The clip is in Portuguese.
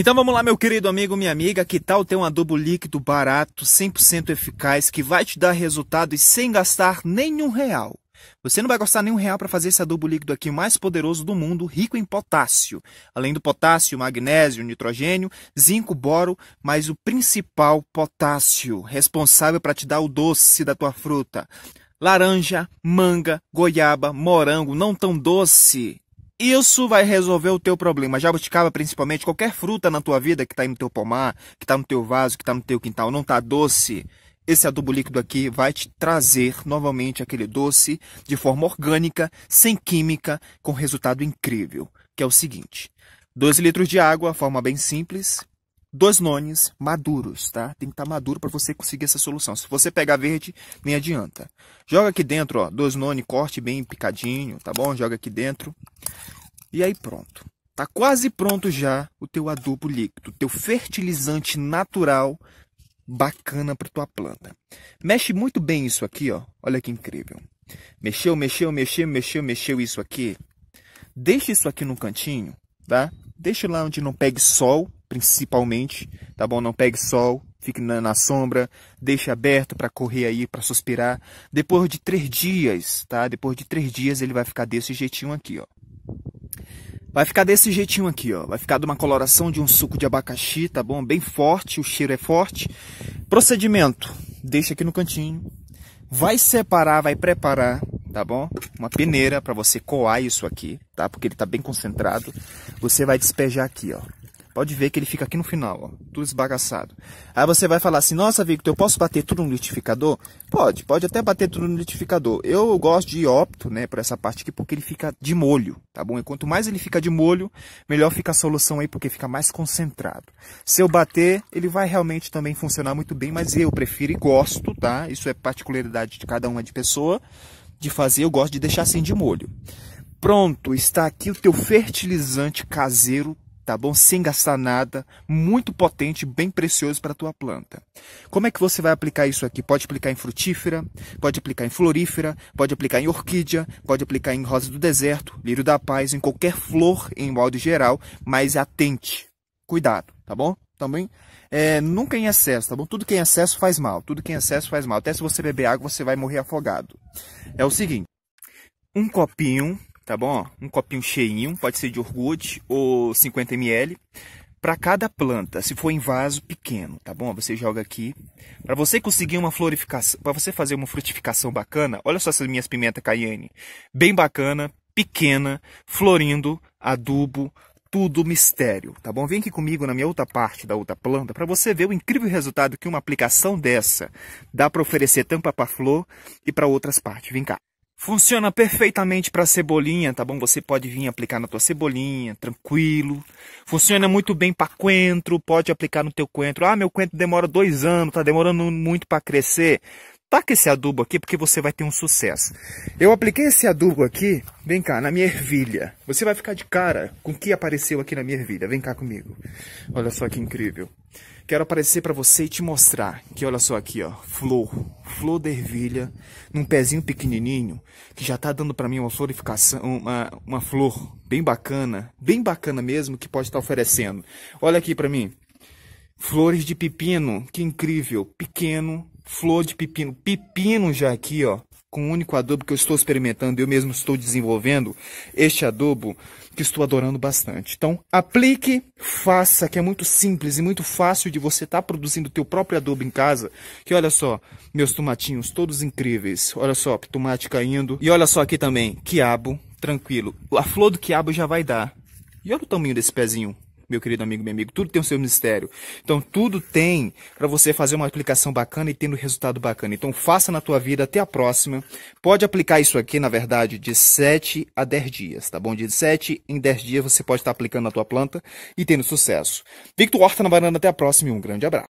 Então vamos lá, meu querido amigo, minha amiga, que tal ter um adubo líquido barato, 100% eficaz, que vai te dar resultado e sem gastar nenhum real? Você não vai gastar nenhum real para fazer esse adubo líquido aqui, o mais poderoso do mundo, rico em potássio. Além do potássio, magnésio, nitrogênio, zinco, boro, mas o principal, potássio, responsável para te dar o doce da tua fruta. Laranja, manga, goiaba, morango, não tão doce. Isso vai resolver o teu problema. Jabuticaba, principalmente, qualquer fruta na tua vida que está aí no teu pomar, que está no teu vaso, que está no teu quintal, não está doce. Esse adubo líquido aqui vai te trazer novamente aquele doce de forma orgânica, sem química, com resultado incrível, que é o seguinte. 2 litros de água, forma bem simples, 2 nonis maduros, tá? Tem que estar maduro para você conseguir essa solução. Se você pegar verde, nem adianta. Joga aqui dentro, ó, 2 nonis, corte bem picadinho, tá bom? Joga aqui dentro e aí pronto. Tá quase pronto já o teu adubo líquido, teu fertilizante natural, bacana para tua planta. Mexe muito bem isso aqui, ó. Olha que incrível. Mexeu, mexeu, mexeu, mexeu, mexeu isso aqui. Deixa isso aqui no cantinho, tá? Deixa lá onde não pegue sol, principalmente, tá bom? Não pegue sol, fique na sombra, deixa aberto para correr aí, para suspirar. Depois de 3 dias, tá? Depois de 3 dias ele vai ficar desse jeitinho aqui, ó. Vai ficar desse jeitinho aqui, ó. Vai ficar de uma coloração de um suco de abacaxi, tá bom? Bem forte, o cheiro é forte. Procedimento, deixa aqui no cantinho. Vai separar, vai preparar, tá bom? Uma peneira para você coar isso aqui, tá? Porque ele tá bem concentrado. Você vai despejar aqui, ó. Pode ver que ele fica aqui no final, ó, tudo esbagaçado. Aí você vai falar assim, nossa, Victor, eu posso bater tudo no liquidificador? Pode até bater tudo no liquidificador. Eu gosto de opto, né, por essa parte aqui, porque ele fica de molho, tá bom? E quanto mais ele fica de molho, melhor fica a solução aí, porque fica mais concentrado. Se eu bater, ele vai realmente também funcionar muito bem, mas eu prefiro e gosto, tá? Isso é particularidade de cada uma de pessoa, de fazer, eu gosto de deixar assim de molho. Pronto, está aqui o teu fertilizante caseiro, tá bom? Sem gastar nada, muito potente, bem precioso para a tua planta. Como é que você vai aplicar isso aqui? Pode aplicar em frutífera, pode aplicar em florífera, pode aplicar em orquídea, pode aplicar em rosa do deserto, lírio da paz, em qualquer flor em modo geral, mas atente, cuidado, tá bom? Também nunca em excesso, tá bom? Tudo que é em excesso faz mal, tudo que é em excesso faz mal. Até se você beber água, você vai morrer afogado. É o seguinte, um copinho, tá bom? Um copinho cheinho, pode ser de iogurte ou 50 ml, para cada planta, se for em vaso pequeno, tá bom? Você joga aqui. Para você conseguir uma florificação, para você fazer uma frutificação bacana, olha só essas minhas pimentas cayenne, bem bacana, pequena, florindo, adubo, tudo mistério, tá bom? Vem aqui comigo na minha outra parte da outra planta para você ver o incrível resultado que uma aplicação dessa dá para oferecer tanto para flor e para outras partes. Vem cá. Funciona perfeitamente para cebolinha, tá bom? Você pode vir aplicar na tua cebolinha, tranquilo. Funciona muito bem para coentro, pode aplicar no teu coentro. Ah, meu coentro demora 2 anos, tá demorando muito para crescer. Taca esse adubo aqui porque você vai ter um sucesso. Eu apliquei esse adubo aqui, vem cá, na minha ervilha. Você vai ficar de cara com o que apareceu aqui na minha ervilha. Vem cá comigo. Olha só que incrível. Quero aparecer para você e te mostrar que olha só aqui, ó, flor de ervilha, num pezinho pequenininho, que já tá dando para mim uma florificação, uma flor bem bacana mesmo, que pode estar oferecendo. Olha aqui para mim, flores de pepino, que incrível, pequeno, flor de pepino, pepino já aqui, ó, com o único adubo que eu estou experimentando, eu mesmo estou desenvolvendo este adubo que estou adorando bastante. Então, aplique, faça, que é muito simples e muito fácil de você estar produzindo o teu próprio adubo em casa. Que olha só, meus tomatinhos todos incríveis. Olha só, tomate caindo. E olha só aqui também, quiabo, tranquilo. A flor do quiabo já vai dar. E olha o tamanho desse pezinho. Meu querido amigo, meu amigo, tudo tem o seu mistério. Então, tudo tem para você fazer uma aplicação bacana e tendo resultado bacana. Então, faça na tua vida. Até a próxima. Pode aplicar isso aqui, na verdade, de 7 a 10 dias, tá bom? De 7 em 10 dias você pode estar aplicando na tua planta e tendo sucesso. Victor Horta na Varanda, até a próxima e um grande abraço.